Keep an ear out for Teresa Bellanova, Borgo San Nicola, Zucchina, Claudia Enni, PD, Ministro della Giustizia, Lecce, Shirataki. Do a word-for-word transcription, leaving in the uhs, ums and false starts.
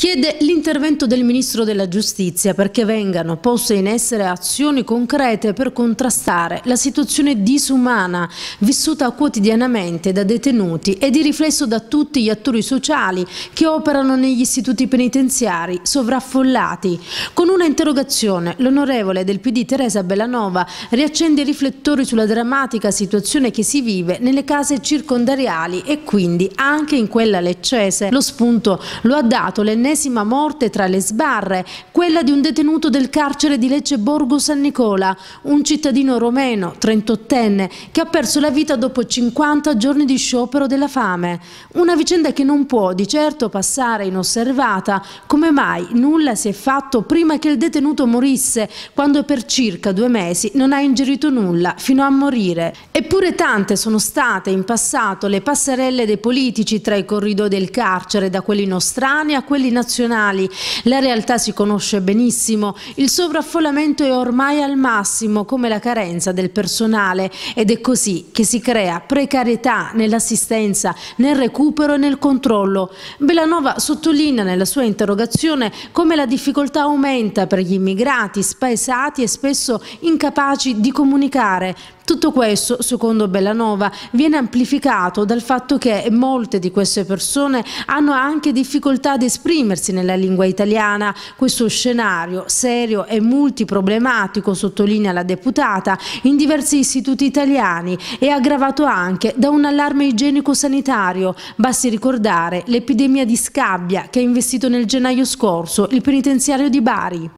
Chiede l'intervento del Ministro della Giustizia perché vengano poste in essere azioni concrete per contrastare la situazione disumana vissuta quotidianamente da detenuti e di riflesso da tutti gli attori sociali che operano negli istituti penitenziari sovraffollati. Con una interrogazione l'onorevole del P D Teresa Bellanova riaccende i riflettori sulla drammatica situazione che si vive nelle case circondariali e quindi anche in quella leccese. Lo spunto lo ha dato l'ennesima morte tra le sbarre, quella di un detenuto del carcere di Lecce Borgo San Nicola, un cittadino romeno, trentottenne, che ha perso la vita dopo cinquanta giorni di sciopero della fame. Una vicenda che non può di certo passare inosservata. Come mai nulla si è fatto prima che il detenuto morisse, quando per circa due mesi non ha ingerito nulla fino a morire? Eppure tante sono state in passato le passerelle dei politici tra i corridoi del carcere, da quelli nostrani a quelli nazionali. Nazionali. La realtà si conosce benissimo, il sovraffollamento è ormai al massimo, come la carenza del personale, ed è così che si crea precarietà nell'assistenza, nel recupero e nel controllo. Bellanova sottolinea nella sua interrogazione come la difficoltà aumenta per gli immigrati, spaesati e spesso incapaci di comunicare. Tutto questo, secondo Bellanova, viene amplificato dal fatto che molte di queste persone hanno anche difficoltà ad esprimersi nella lingua italiana. Questo scenario serio e multiproblematico, sottolinea la deputata, in diversi istituti italiani è aggravato anche da un allarme igienico-sanitario. Basti ricordare l'epidemia di scabbia che ha investito nel gennaio scorso il penitenziario di Bari.